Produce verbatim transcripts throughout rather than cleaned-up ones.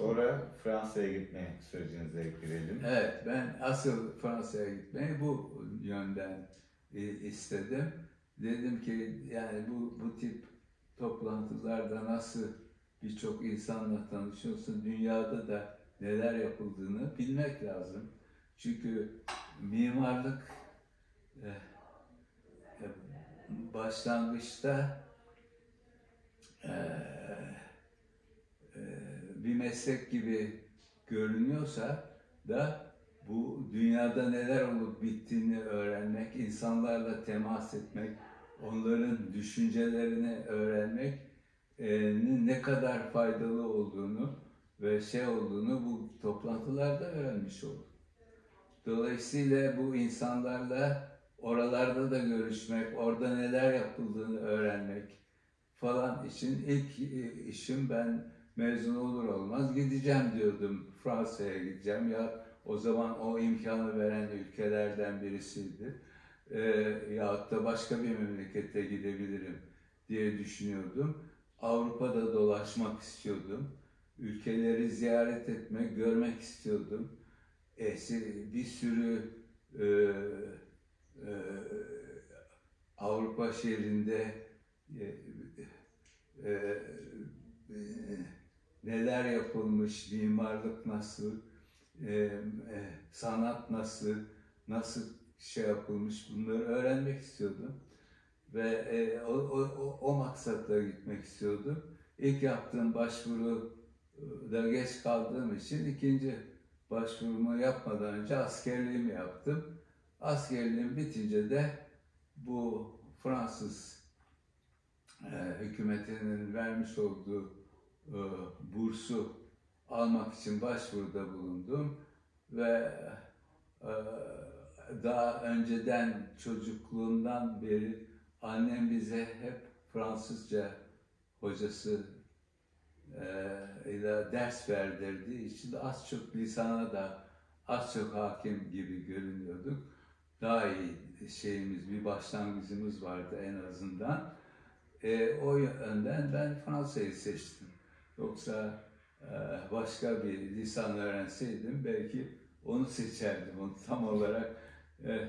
Sonra Fransa'ya gitme sürecinize girelim. Evet, ben asıl Fransa'ya gitmeyi bu yönden istedim. Dedim ki yani bu, bu tip toplantılarda nasıl birçok insanla tanışıyorsun, dünyada da neler yapıldığını bilmek lazım. Çünkü mimarlık başlangıçta bir meslek gibi görünüyorsa da bu dünyada neler olup bittiğini öğrenmek, insanlarla temas etmek, onların düşüncelerini öğrenmenin ne kadar faydalı olduğunu ve şey olduğunu bu toplantılarda öğrenmiş olduk. Dolayısıyla bu insanlarla oralarda da görüşmek, orada neler yapıldığını öğrenmek falan için ilk işim ben mezun olur olmaz gideceğim diyordum. Fransa'ya gideceğim ya, o zaman o imkanı veren ülkelerden birisiydi. E, yahut da başka bir memlekete gidebilirim diye düşünüyordum. Avrupa'da dolaşmak istiyordum. Ülkeleri ziyaret etmek, görmek istiyordum. E, bir sürü e, e, Avrupa şehrinde e, e, e, neler yapılmış, mimarlık nasıl, e, e, sanat nasıl, nasıl şey yapılmış, bunları öğrenmek istiyordum. Ve e, o, o, o maksatla gitmek istiyordum. İlk yaptığım başvuruda geç kaldığım için ikinci başvurumu yapmadan önce askerliğimi yaptım. Askerliğim bitince de bu Fransız e, hükümetinin vermiş olduğu E, bursu almak için başvuruda bulundum ve e, daha önceden çocukluğumdan beri annem bize hep Fransızca hocası e, ile ders verdirdiği için az çok lisana da az çok hakim gibi görünüyorduk. Daha iyi şeyimiz, bir başlangıcımız vardı en azından. E, o yönden ben Fransa'yı seçtim. Yoksa başka bir lisan öğrenseydim belki onu seçerdim, onu tam olarak e,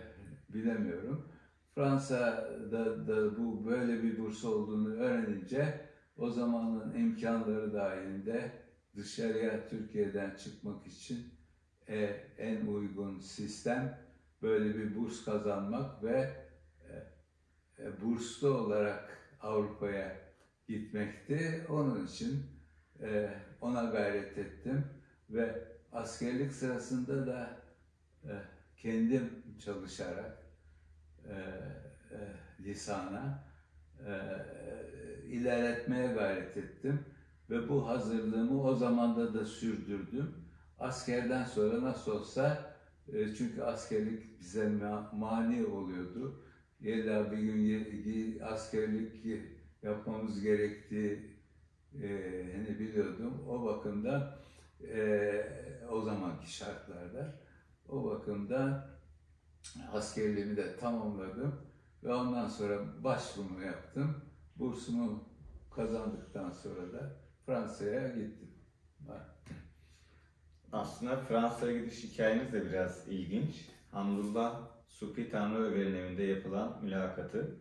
bilemiyorum. Fransa'da da bu böyle bir burs olduğunu öğrenince o zamanın imkanları dahilinde dışarıya Türkiye'den çıkmak için e, en uygun sistem böyle bir burs kazanmak ve e, e, burslu olarak Avrupa'ya gitmekti. Onun için ona gayret ettim ve askerlik sırasında da kendim çalışarak lisana ilerletmeye gayret ettim ve bu hazırlığımı o zamanda da sürdürdüm. Askerden sonra nasıl olsa, çünkü askerlik bize mani oluyordu. Ya bir gün askerlik yapmamız gerektiği Ee, biliyordum. O bakımda e, o zamanki şartlarda o bakımda askerliğimi de tamamladım ve ondan sonra başvurumu yaptım. Bursumu kazandıktan sonra da Fransa'ya gittim. Aslında Fransa'ya gidiş hikayeniz de biraz ilginç. Hamdullah Suphi Tanrıöver'in evinde yapılan mülakatı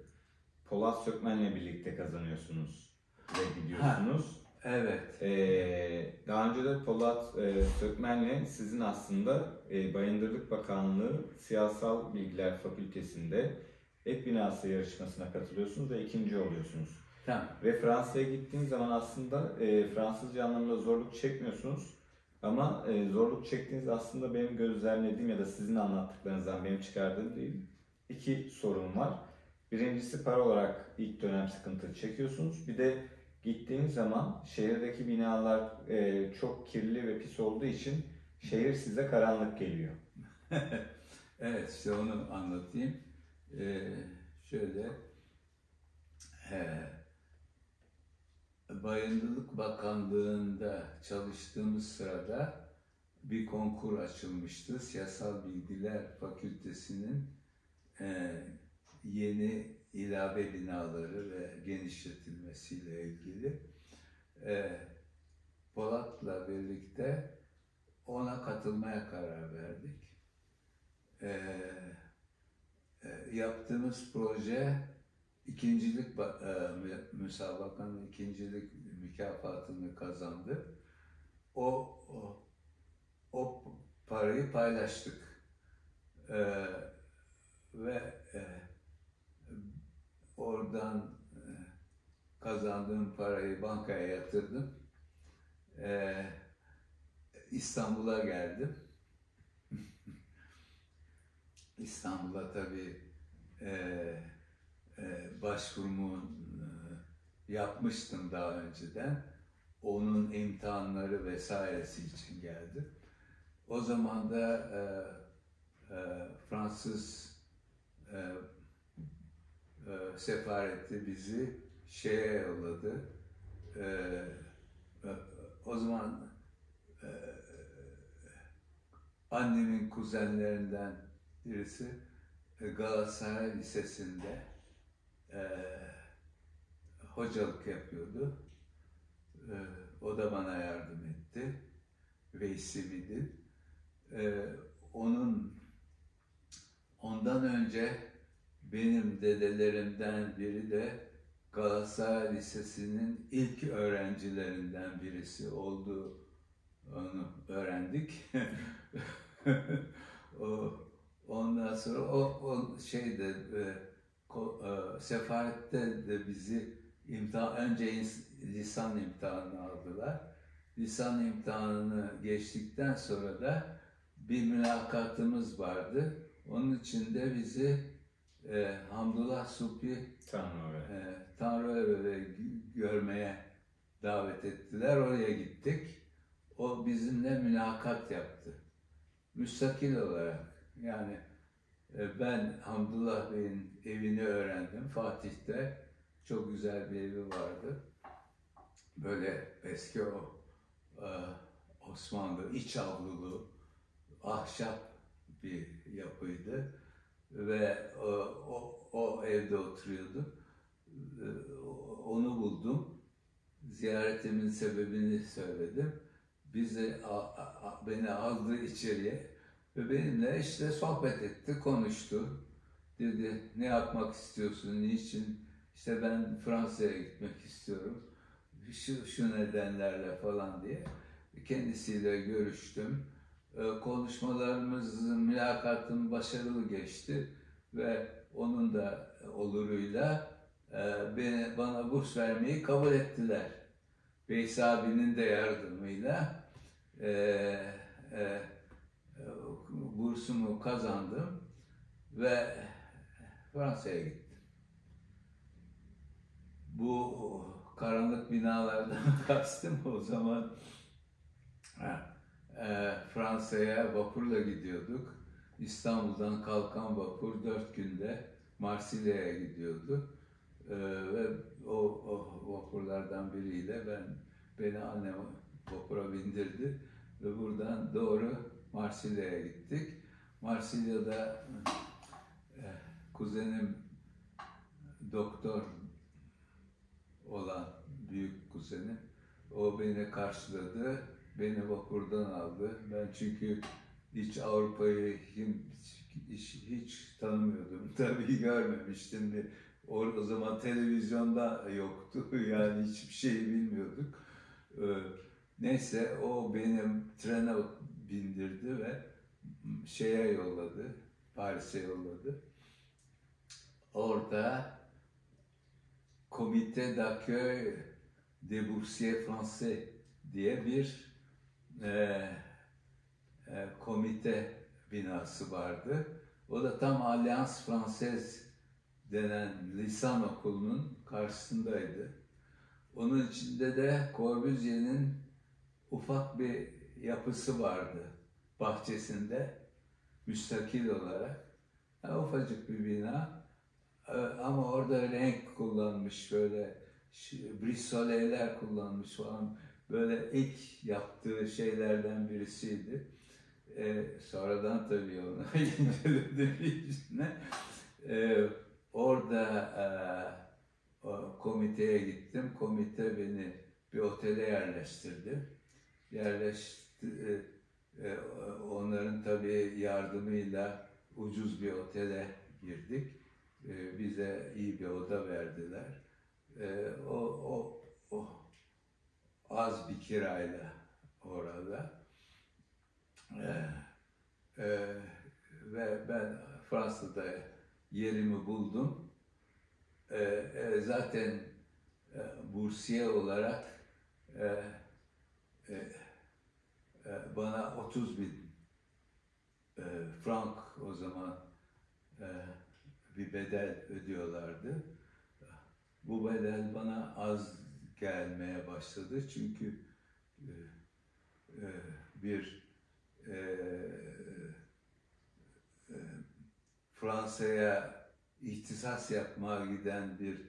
Polat Sökmen'le birlikte kazanıyorsunuz ve gidiyorsunuz. Ha, evet. Ee, daha önce de Polat e, Sökmen'le sizin aslında e, Bayındırlık Bakanlığı Siyasal Bilgiler Fakültesi'nde ek binası yarışmasına katılıyorsunuz ve ikinci oluyorsunuz. Tamam. Ve Fransa'ya gittiğiniz zaman aslında e, Fransızca anlamında zorluk çekmiyorsunuz ama e, zorluk çektiğiniz aslında benim gözlemlediğim ya da sizin anlattıklarınızdan benim çıkardığım değil. İki sorun var. Birincisi para olarak ilk dönem sıkıntı çekiyorsunuz. Bir de gittiğiniz zaman şehirdeki binalar e, çok kirli ve pis olduğu için şehir size karanlık geliyor. Evet, işte onu anlatayım. Ee, şöyle, e, Bayındırlık Bakanlığı'nda çalıştığımız sırada bir konkur açılmıştı. Siyasal Bilgiler Fakültesi'nin e, yeni ilave binaları ve genişletilmesiyle ilgili. E, Polat'la birlikte ona katılmaya karar verdik. E, yaptığımız proje ikincilik e, müsabakanın ikincilik mükafatını kazandı. O, o, o parayı paylaştık. E, ve e, oradan e, kazandığım parayı bankaya yatırdım. E, İstanbul'a geldim. İstanbul'a tabii e, e, başvurumu e, yapmıştım daha önceden. Onun imtihanları vesairesi için geldim. O zaman da e, e, Fransız e, e, sefareti bizi şeye yolladı. E, e, o zaman e, annemin kuzenlerinden birisi Galatasaray Lisesi'nde e, hocalık yapıyordu. E, o da bana yardım etti. Veysim'di. E, onun ondan önce benim dedelerimden biri de Galatasaray Lisesi'nin ilk öğrencilerinden birisi olduğunu öğrendik. o Ondan sonra o, o şeyde e, ko, e, sefarette de bizi imtihan, önce ins, lisan imtihanını aldılar. Lisan imtihanını geçtikten sonra da bir mülakatımız vardı. Onun için de bizi e, Hamdullah Suphi Tanrıöver'i e, görmeye davet ettiler. Oraya gittik. O bizimle mülakat yaptı. Müstakil olarak. Yani ben Hamdullah Bey'in evini öğrendim. Fatih'te çok güzel bir evi vardı. Böyle eski o Osmanlı iç avlulu ahşap bir yapıydı ve o, o, o evde oturuyordum. Onu buldum. Ziyaretimin sebebini söyledim. Bizi beni aldı içeriye. Ve benimle işte sohbet etti, konuştu. Dedi, ne yapmak istiyorsun, niçin? İşte ben Fransa'ya gitmek istiyorum. Şu, şu nedenlerle falan diye. Kendisiyle görüştüm. Konuşmalarımız, mülakatım başarılı geçti. Ve onun da oluruyla beni, bana burs vermeyi kabul ettiler. Beysi abinin de yardımıyla. E, e, bursumu kazandım ve Fransa'ya gittim. Bu karanlık binalardan kastım o zaman e, Fransa'ya vapurla gidiyorduk. İstanbul'dan kalkan vapur dört günde Marsilya'ya gidiyordu e, ve o, o vapurlardan biriyle ben beni annem vapura bindirdi ve buradan doğru Marsilya'ya gittik. Marsilya'da e, kuzenim doktor olan büyük kuzenim, o beni karşıladı, beni vapurdan aldı. Ben çünkü hiç Avrupa'yı hiç, hiç tanımıyordum. Tabii görmemiştim de. O, o zaman televizyonda yoktu. Yani hiçbir şey bilmiyorduk. E, neyse o benim trene bindirdi ve şeye yolladı, Paris'e yolladı. Orada Comité d'accueil de boursiers français diye bir e, e, komite binası vardı. O da tam Alliance Française denen lisan okulunun karşısındaydı. Onun içinde de Corbusier'in ufak bir yapısı vardı bahçesinde, müstakil olarak. Yani ufacık bir bina ama orada renk kullanmış, böyle brisoleler kullanmış falan. Böyle ilk yaptığı şeylerden birisiydi. Ee, sonradan tabii onu inceledim. ee, orada e, komiteye gittim. Komite beni bir otele yerleştirdi. yerleşti, e, onların tabii yardımıyla ucuz bir otele girdik. E, bize iyi bir oda verdiler. E, o, o, o az bir kirayla orada. E, e, ve ben Fransa'da yerimi buldum. E, e, zaten e, bursiye olarak e, e, e, bana otuz bin e, frank o zaman e, bir bedel ödüyorlardı. Bu bedel bana az gelmeye başladı çünkü e, e, bir e, e, Fransa'ya ihtisas yapmaya giden bir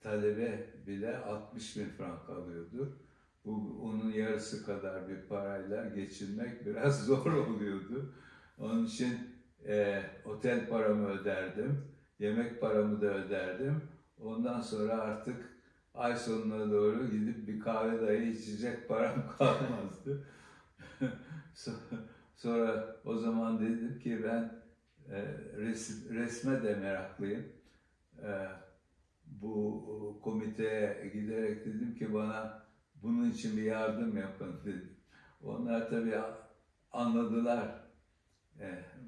talebe bile altmış bin frank alıyordu. Bu, onun yarısı kadar bir parayla geçinmek biraz zor oluyordu. Onun için e, otel paramı öderdim, yemek paramı da öderdim. Ondan sonra artık ay sonuna doğru gidip bir kahve dahi içecek param kalmazdı. Sonra o zaman dedim ki ben resme de meraklıyım. Bu komiteye giderek dedim ki bana bunun için bir yardım yapın dedim. Onlar tabii anladılar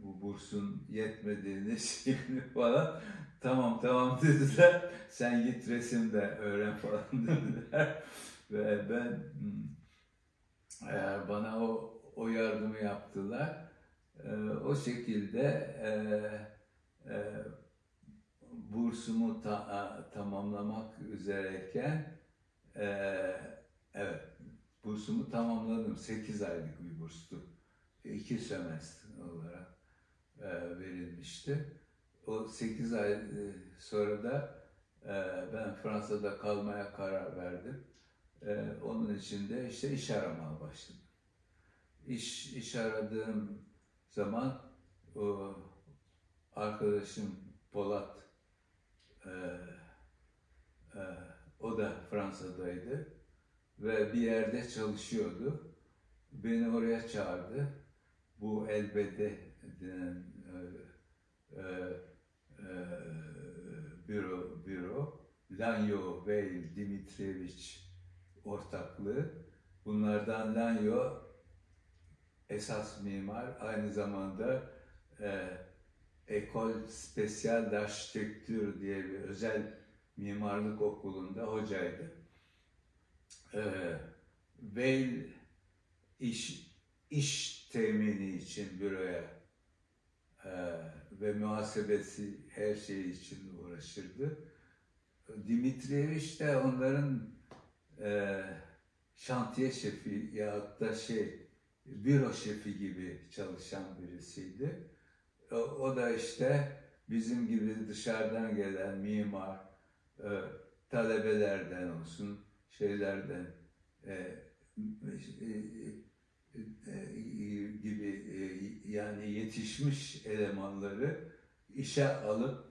bu bursun yetmediğini şimdi falan. Tamam tamam dediler. Sen git resim de öğren falan dediler. Ve ben bana o o yardımı yaptılar. O şekilde e, e, bursumu ta, tamamlamak üzereyken e, evet bursumu tamamladım. sekiz aylık bir burstu. iki sömestr olarak e, verilmişti. O sekiz ay sonra da e, ben Fransa'da kalmaya karar verdim. E, onun için de işte iş aramaya başladım. İş, iş aradığım zaman o arkadaşım Polat, e, e, o da Fransa'daydı ve bir yerde çalışıyordu. Beni oraya çağırdı. Bu elbette denen e, e, e, büro, büro, Lagneau ve Dimitriyeviç ortaklığı. Bunlardan Lagneau esas mimar, aynı zamanda e, Ecole Speciale d'Architecture diye bir özel mimarlık okulunda hocaydı. Veil e, iş, iş temini için büroya e, ve muhasebesi her şey için uğraşırdı. Dimitriyeviç de onların e, şantiye şefi yahut da şey, büro şefi gibi çalışan birisiydi. O, o da işte bizim gibi dışarıdan gelen mimar, e, talebelerden olsun, şeylerden e, e, e, gibi e, yani yetişmiş elemanları işe alıp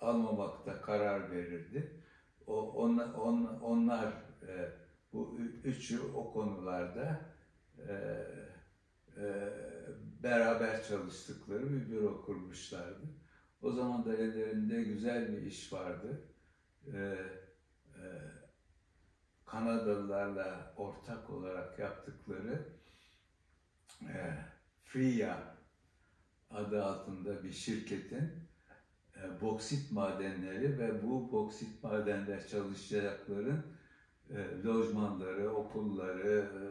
almamakta karar verirdi. O, on, on, onlar e, bu üçü o konularda e, beraber çalıştıkları bir büro kurmuşlardı. O zaman da ellerinde güzel bir iş vardı. Ee, e, Kanadalılarla ortak olarak yaptıkları e, Fria adı altında bir şirketin e, boksit madenleri ve bu boksit madenler çalışacakların e, lojmanları, okulları, e,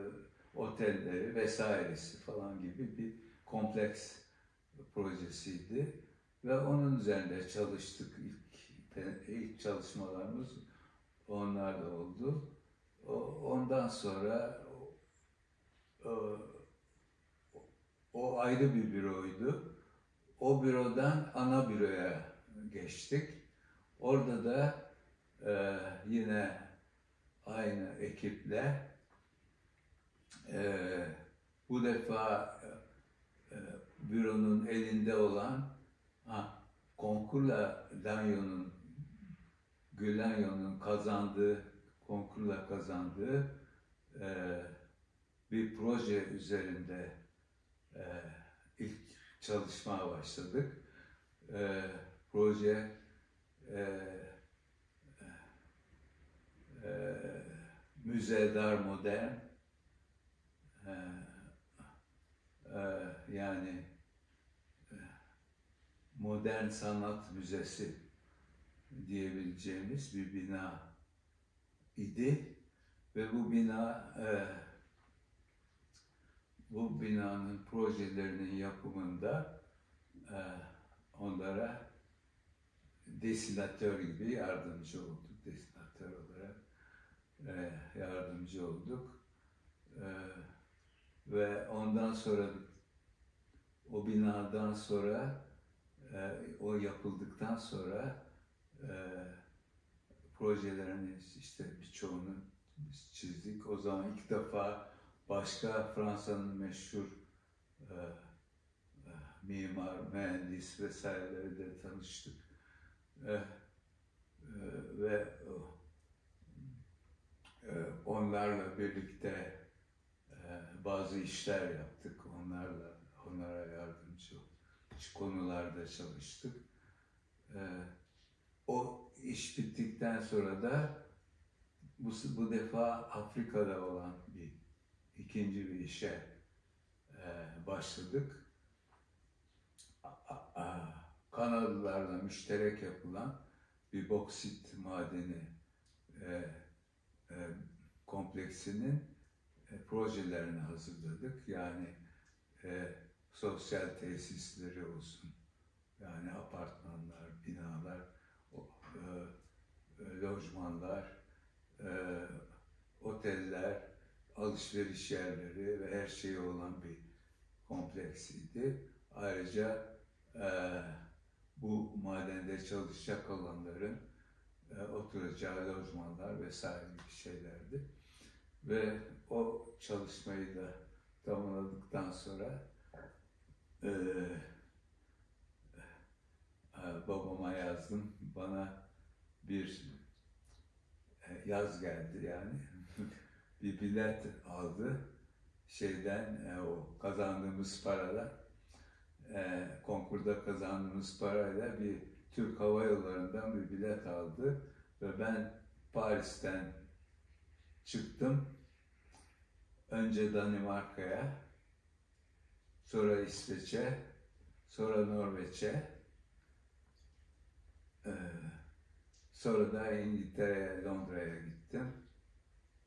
otelleri vesairesi falan gibi bir kompleks projesiydi ve onun üzerinde çalıştık. İlk, ilk çalışmalarımız onlarla oldu. Ondan sonra o, o ayrı bir büroydu. O bürodan ana büroya geçtik. Orada da e, yine aynı ekiple Ee, bu defa e, büronun elinde olan ha, konkurla Lagneau'nun Lagneau'nun kazandığı konkurla kazandığı e, bir proje üzerinde e, ilk çalışmaya başladık. E, proje e, e, müze dar modern, e, e, yani e, modern sanat müzesi diyebileceğimiz bir bina idi ve bu bina e, bu binanın projelerinin yapımında e, onlara desilatör gibi yardımcı olduk, desilatör olarak e, yardımcı olduk e, ve ondan sonra o binadan sonra e, o yapıldıktan sonra e, projelerin işte birçoğunu biz çizdik. O zaman ilk defa başka Fransa'nın meşhur e, mimar, mühendis vesaireleri de tanıştık. E, e, ve e, onlarla birlikte e, bazı işler yaptık. Onlarla, onlara yardımcı konularda çalıştık. E, o iş bittikten sonra da bu, bu defa Afrika'da olan bir ikinci bir işe e, başladık. A, a, a, Kanadalılarla müşterek yapılan bir boksit madeni e, e, kompleksinin e, projelerini hazırladık. Yani e, sosyal tesisleri olsun, yani apartmanlar, binalar, o, e, lojmanlar, e, oteller, alışveriş yerleri ve her şeyi olan bir kompleksiydi. Ayrıca e, bu madende çalışacak olanların e, oturacağı lojmanlar vesaire gibi şeylerdi. Ve o çalışmayı da tamamladıktan sonra e, e, babama yazdım. Bana bir e, yaz geldi yani. Bir bilet aldı şeyden, e, o kazandığımız paradan, e, konkurda kazandığımız parayla bir Türk Hava Yolları'ndan bir bilet aldı ve ben Paris'ten çıktım. Önce Danimarka'ya, sonra İsveç'e, sonra Norveç'e, e, sonra da İngiltere'ye, Londra'ya gittim.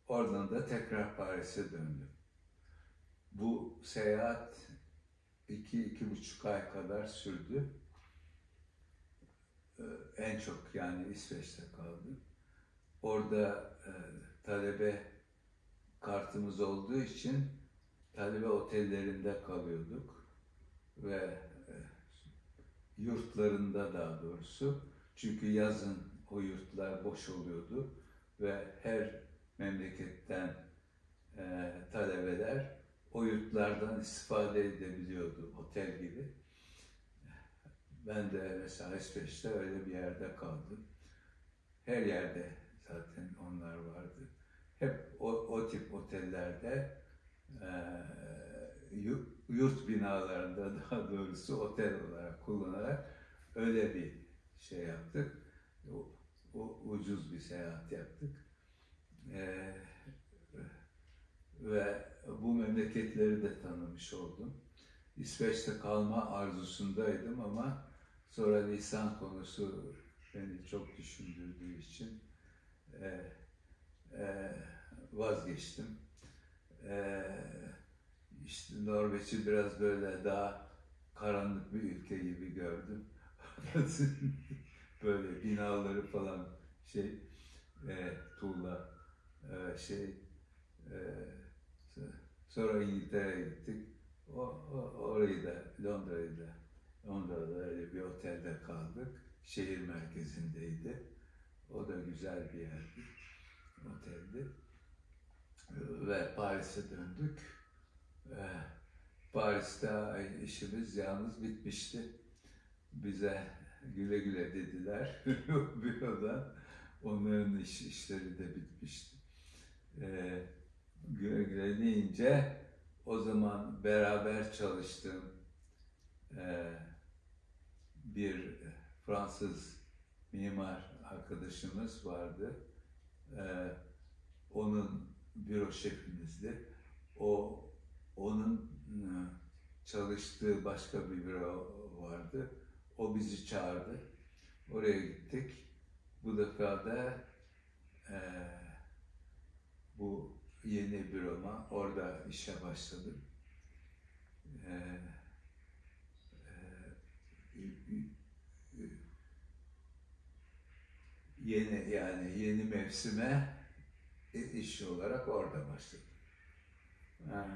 Oradan da tekrar Paris'e döndüm. Bu seyahat iki, iki buçuk ay kadar sürdü. Ee, en çok yani İsveç'te kaldım. Orada e, talebe kartımız olduğu için talebe otellerinde kalıyorduk. Ve e, yurtlarında daha doğrusu. Çünkü yazın o yurtlar boş oluyordu ve her memleketten e, talebeler o yurtlardan istifade edebiliyordu, otel gibi. Ben de mesela İsveç'te öyle bir yerde kaldım. Her yerde zaten onlar vardı. Hep o, o tip otellerde, e, yurt, yurt binalarında daha doğrusu otel olarak kullanarak öyle bir şey yaptık. O, o ucuz bir seyahat yaptık. Ee, ve bu memleketleri de tanımış oldum. İsveç'te kalma arzusundaydım ama sonra lisan konusu beni çok düşündürdüğü için e, e, vazgeçtim. E, işte Norveç'i biraz böyle daha karanlık bir ülke gibi gördüm. Böyle binaları falan şey, e, tuğla. Şey, e, sonra İngiltere'ye gittik. O, o, orayı da, Londra'yı da, Londra'da öyle bir otelde kaldık. Şehir merkezindeydi. O da güzel bir yerdi, oteldi. Ve Paris'e döndük. E, Paris'te işimiz yalnız bitmişti. Bize güle güle dediler. Bürodan onların iş, işleri de bitmişti. Ee, güle güle deyince o zaman beraber çalıştığım e, bir Fransız mimar arkadaşımız vardı. E, onun büro şefimizdi. O onun çalıştığı başka bir büro vardı. O bizi çağırdı. Oraya gittik. Bu defa da e, bu yeni büroma orada işe başladım. E, e, yeni yani yeni mevsime iş olarak orada başladım. Ha.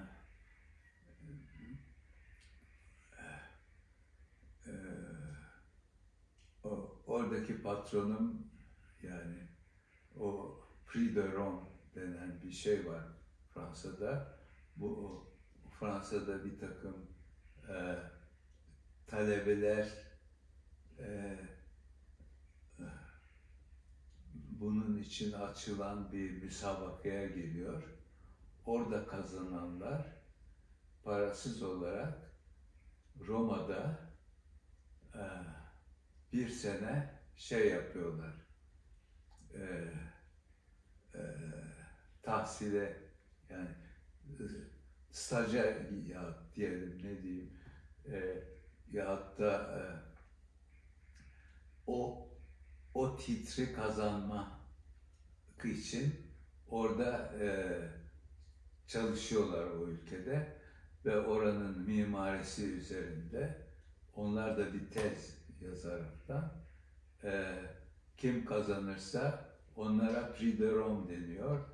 Ee, o, oradaki patronum, yani o Prix de Rome denen bir şey var Fransa'da. Bu o, Fransa'da bir takım e, talebeler e, bunun için açılan bir müsabakaya geliyor. Orada kazananlar parasız olarak Roma'da e, bir sene şey yapıyorlar, e, e, tahsile, yani staja ya diyelim, ne diyeyim, e, ya da e, o o titri kazanmak için orada e, çalışıyorlar o ülkede ve oranın mimarisi üzerinde onlar da bir tez yazaraktan e, kim kazanırsa onlara Prix de Rome deniyor.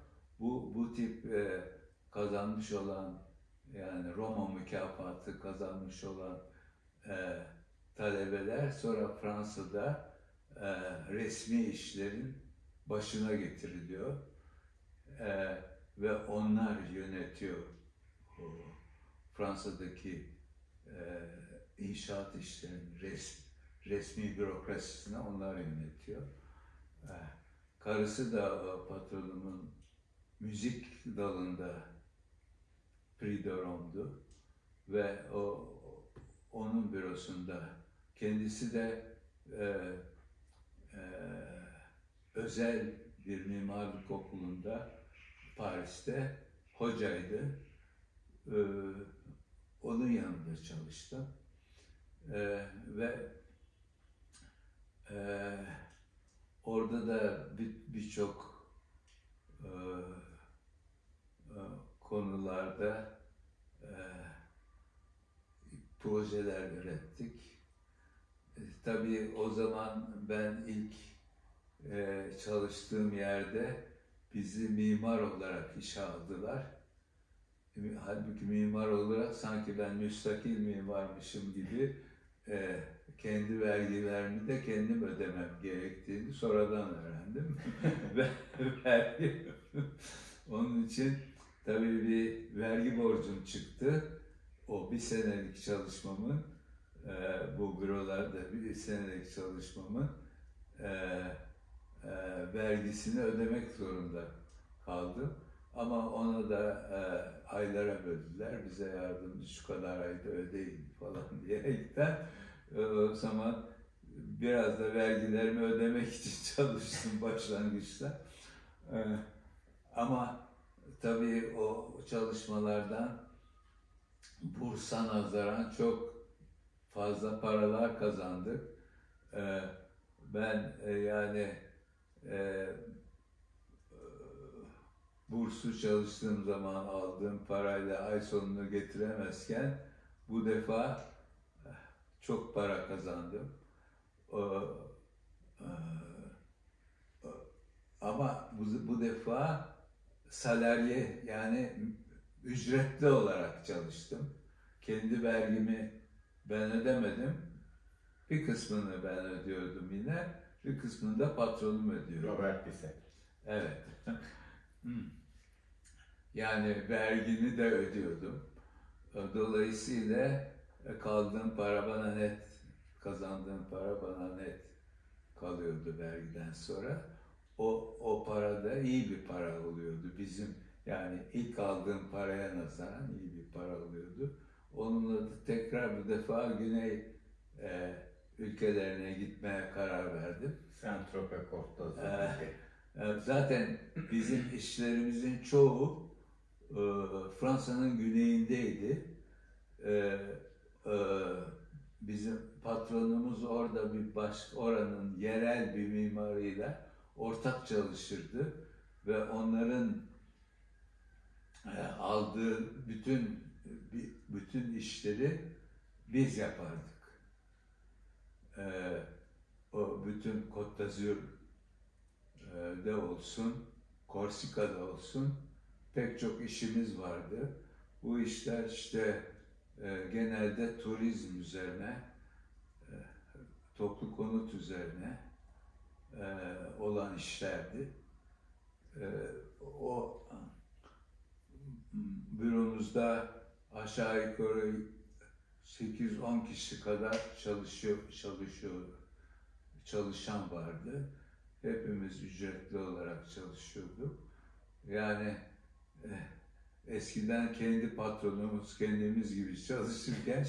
Bu, bu tip e, kazanmış olan, yani Roma mükafatı kazanmış olan e, talebeler sonra Fransa'da e, resmi işlerin başına getiriliyor. E, Ve onlar yönetiyor o, Fransa'daki e, inşaat işlerinin resmi, resmi bürokrasisine onlar yönetiyor. E, karısı da patronumun müzik dalında Prix de Rome'du ve o onun bürosunda, kendisi de e, e, özel bir mimarlık okulunda Paris'te hocaydı. Ee, onun yanında çalıştım. Ee, ve e, orada da birçok bir e, e, konularda e, projeler ürettik. E, tabii o zaman ben ilk e, çalıştığım yerde bizi mimar olarak işe aldılar. Halbuki mimar olarak sanki ben müstakil mimarmışım gibi e, kendi vergilerimi de kendim ödemem gerektiğini sonradan öğrendim. Vergi. Onun için tabii bir vergi borcum çıktı. O bir senelik çalışmamın, e, bu bürolarda bir senelik çalışmamın e, E, vergisini ödemek zorunda kaldım. Ama ona da e, aylara böldüler. Bize yardımcı şu kadar ayda ödeyin falan diyerekten e, o zaman biraz da vergilerimi ödemek için çalıştım başlangıçta. E, ama tabii o çalışmalardan bursa nazaran çok fazla paralar kazandık. E, ben e, yani E, bursu çalıştığım zaman aldığım parayla ay sonunu getiremezken bu defa çok para kazandım. E, e, ama bu, bu defa salariye, yani ücretli olarak çalıştım. Kendi vergimi ben ödemedim. Bir kısmını ben ödüyordum yine. Bir kısmını da patronum ödüyor. Robert Bissett. Evet. Yani vergini de ödüyordum. Dolayısıyla kaldığım para bana net, kazandığım para bana net kalıyordu vergiden sonra. O, o para da iyi bir para oluyordu. Bizim Yani ilk aldığım paraya nazaran iyi bir para alıyordu. Onunla da tekrar bir defa Güney e, ülkelerine gitmeye karar verdim. Saint-Tropez Kortoz'a. E, zaten bizim işlerimizin çoğu e, Fransa'nın güneyindeydi. E, e, bizim patronumuz orada bir baş, oranın yerel bir mimarıyla ortak çalışırdı ve onların e, aldığı bütün bütün işleri biz yapardık. Ee, o bütün Côte d'Azur'da olsun, Korsika'da olsun pek çok işimiz vardı. Bu işler işte e, genelde turizm üzerine, e, toplu konut üzerine e, olan işlerdi. E, o büromuzda aşağı yukarı sekiz on kişi kadar çalışıyor, çalışıyor, çalışan vardı. Hepimiz ücretli olarak çalışıyorduk. Yani eh, eskiden kendi patronumuz kendimiz gibi çalışırken